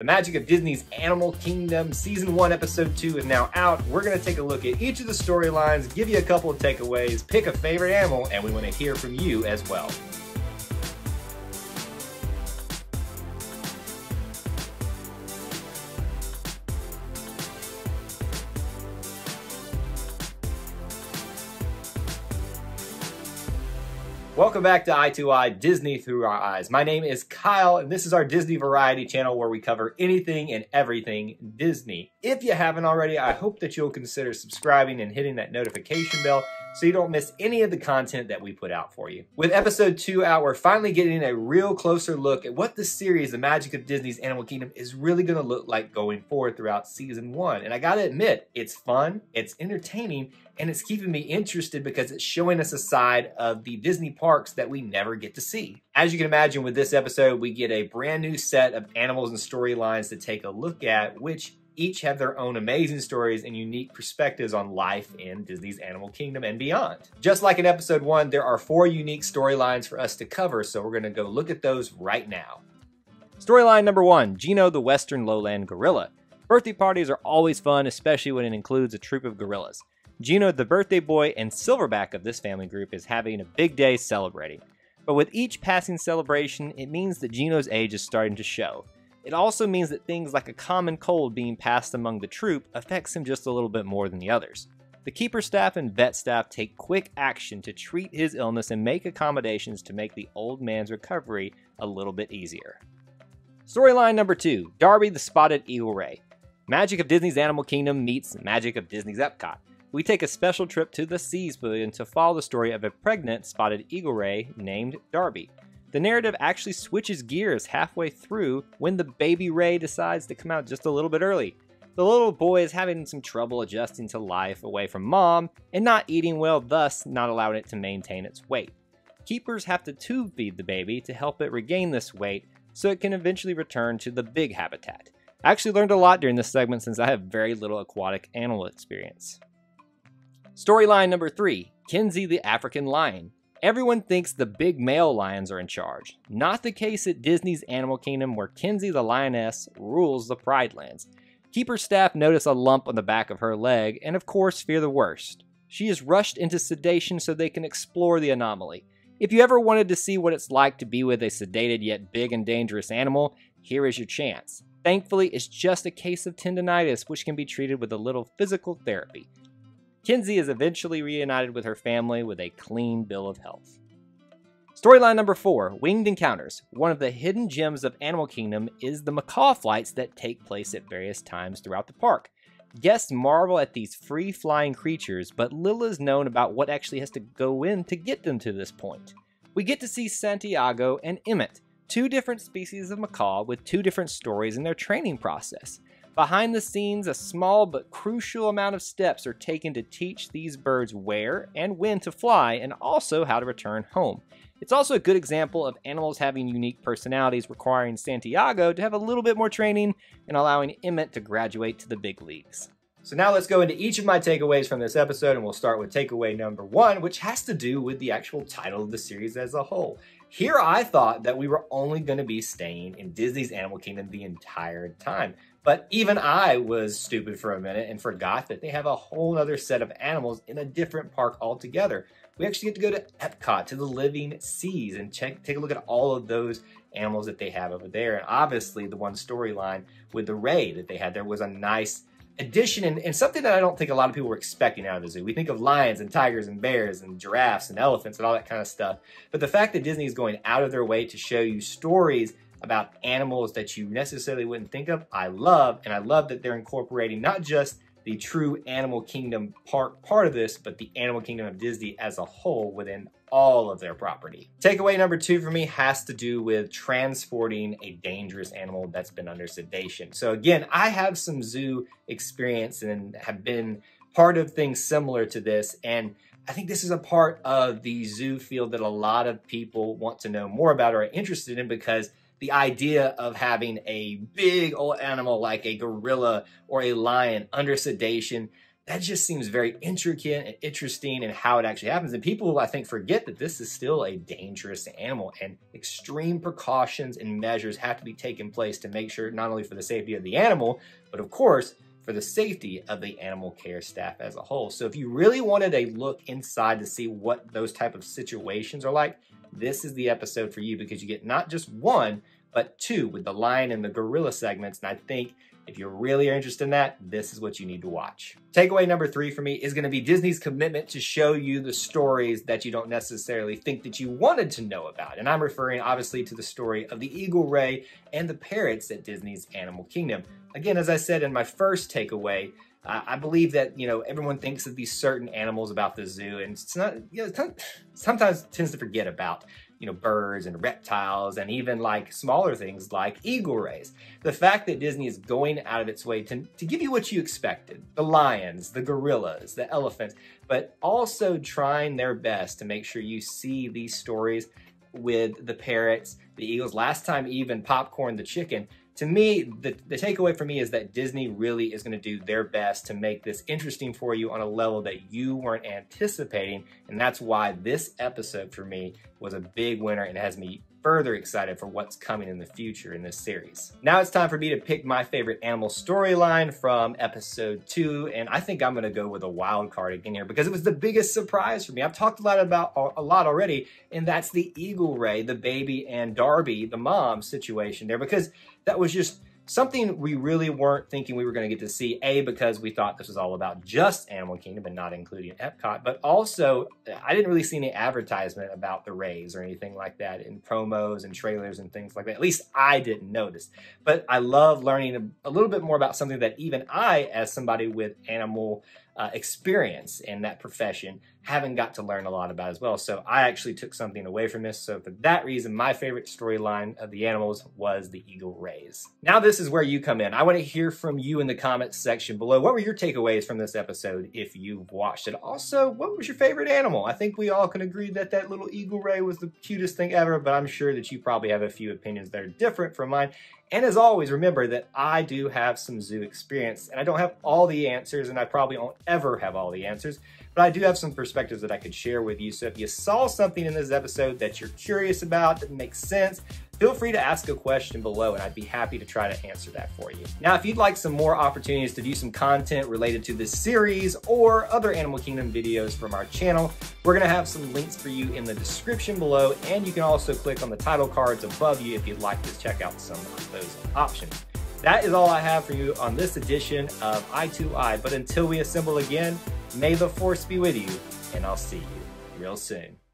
The Magic of Disney's Animal Kingdom Season 1 Episode 2 is now out. We're going to take a look at each of the storylines, give you a couple of takeaways, pick a favorite animal, and we want to hear from you as well. Welcome back to i2i Disney Through Our Eyes. My name is Kyle, and this is our Disney Variety channel where we cover anything and everything Disney. If you haven't already, I hope that you'll consider subscribing and hitting that notification bell so you don't miss any of the content that we put out for you. With episode 2 out, we're finally getting a real closer look at what the series, The Magic of Disney's Animal Kingdom, is really going to look like going forward throughout season 1. And I gotta admit, it's fun, it's entertaining, and it's keeping me interested because it's showing us a side of the Disney parks that we never get to see. As you can imagine, with this episode, we get a brand new set of animals and storylines to take a look at, which each have their own amazing stories and unique perspectives on life in Disney's Animal Kingdom and beyond. Just like in episode 1, there are 4 unique storylines for us to cover, so we're gonna go look at those right now. Storyline number 1, Gino the Western Lowland Gorilla. Birthday parties are always fun, especially when it includes a troop of gorillas. Gino, the birthday boy and silverback of this family group, is having a big day celebrating. But with each passing celebration, it means that Gino's age is starting to show. It also means that things like a common cold being passed among the troop affects him just a little bit more than the others. The keeper staff and vet staff take quick action to treat his illness and make accommodations to make the old man's recovery a little bit easier. Storyline number 2, Darby the Spotted Eagle Ray. Magic of Disney's Animal Kingdom meets Magic of Disney's Epcot. We take a special trip to the Seas Pavilion to follow the story of a pregnant spotted eagle ray named Darby. The narrative actually switches gears halfway through when the baby ray decides to come out just a little bit early. The little boy is having some trouble adjusting to life away from mom and not eating well, thus not allowing it to maintain its weight. Keepers have to tube feed the baby to help it regain this weight so it can eventually return to the big habitat. I actually learned a lot during this segment since I have very little aquatic animal experience. Storyline number 3, Kenzie the African Lion. Everyone thinks the big male lions are in charge. Not the case at Disney's Animal Kingdom, where Kenzie the lioness rules the Pride Lands. Keeper staff notice a lump on the back of her leg and of course fear the worst. She is rushed into sedation so they can explore the anomaly. If you ever wanted to see what it's like to be with a sedated yet big and dangerous animal, here is your chance. Thankfully, it's just a case of tendinitis, which can be treated with a little physical therapy. Kenzie is eventually reunited with her family with a clean bill of health. Storyline number 4, Winged Encounters. One of the hidden gems of Animal Kingdom is the macaw flights that take place at various times throughout the park. Guests marvel at these free flying creatures, but little is known about what actually has to go in to get them to this point. We get to see Santiago and Emmett, 2 different species of macaw with 2 different stories in their training process. Behind the scenes, a small but crucial amount of steps are taken to teach these birds where and when to fly and also how to return home. It's also a good example of animals having unique personalities, requiring Santiago to have a little bit more training and allowing Emmett to graduate to the big leagues. So now let's go into each of my takeaways from this episode, and we'll start with takeaway number 1, which has to do with the actual title of the series as a whole. Here I thought that we were only going to be staying in Disney's Animal Kingdom the entire time, but even I was stupid for a minute and forgot that they have a whole other set of animals in a different park altogether. We actually get to go to Epcot, to the Living Seas, and take a look at all of those animals that they have over there. And obviously the one storyline with the ray that they had there was a nice addition and something that I don't think a lot of people were expecting out of the zoo. We think of lions and tigers and bears and giraffes and elephants and all that kind of stuff. But the fact that Disney is going out of their way to show you stories about animals that you necessarily wouldn't think of, I love. And I love that they're incorporating not just the true Animal Kingdom park part of this, but the Animal Kingdom of Disney as a whole within all of their property. Takeaway number 2 for me has to do with transporting a dangerous animal that's been under sedation. So again, I have some zoo experience and have been part of things similar to this, and I think this is a part of the zoo field that a lot of people want to know more about or are interested in, because the idea of having a big old animal like a gorilla or a lion under sedation, that just seems very intricate and interesting in how it actually happens. And people, I think, forget that this is still a dangerous animal and extreme precautions and measures have to be taken place to make sure not only for the safety of the animal, but of course, for the safety of the animal care staff as a whole. So if you really wanted a look inside to see what those type of situations are like, this is the episode for you because you get not just one, but two with the lion and the gorilla segments. And I think if you really are interested in that, this is what you need to watch. Takeaway number 3 for me is going to be Disney's commitment to show you the stories that you don't necessarily think that you wanted to know about. And I'm referring obviously to the story of the eagle ray and the parrots at Disney's Animal Kingdom. Again, as I said in my first takeaway, I believe that, you know, everyone thinks of these certain animals about the zoo and it's not, you know, sometimes tends to forget about, you know, birds and reptiles and even like smaller things like eagle rays. The fact that Disney is going out of its way to give you what you expected, the lions, the gorillas, the elephants, but also trying their best to make sure you see these stories with the parrots, the eagles, last time even Popcorn the chicken. To me, the takeaway for me is that Disney really is gonna do their best to make this interesting for you on a level that you weren't anticipating. And that's why this episode for me was a big winner and has me further excited for what's coming in the future in this series. Now it's time for me to pick my favorite animal storyline from episode 2. And I think I'm gonna go with a wild card again here because it was the biggest surprise for me. I've talked a lot already, and that's the eagle ray, the baby, and Darby, the mom situation there, because that was just something we really weren't thinking we were gonna get to see, A, because we thought this was all about just Animal Kingdom and not including Epcot, but also I didn't really see any advertisement about the rays or anything like that in promos and trailers and things like that. At least I didn't notice. But I love learning a little bit more about something that even I, as somebody with animal experience in that profession, haven't got to learn a lot about as well. So I actually took something away from this. So for that reason, my favorite storyline of the animals was the eagle rays. Now this is where you come in. I want to hear from you in the comments section below. What were your takeaways from this episode if you've watched it? Also, what was your favorite animal? I think we all can agree that that little eagle ray was the cutest thing ever, but I'm sure that you probably have a few opinions that are different from mine. And as always, remember that I do have some zoo experience and I don't have all the answers and I probably won't ever have all the answers, but I do have some perspectives that I could share with you. So if you saw something in this episode that you're curious about that makes sense, feel free to ask a question below and I'd be happy to try to answer that for you. Now, if you'd like some more opportunities to view some content related to this series or other Animal Kingdom videos from our channel, we're gonna have some links for you in the description below, and you can also click on the title cards above you if you'd like to check out some of those options. That is all I have for you on this edition of i2i, but until we assemble again, may the force be with you, and I'll see you real soon.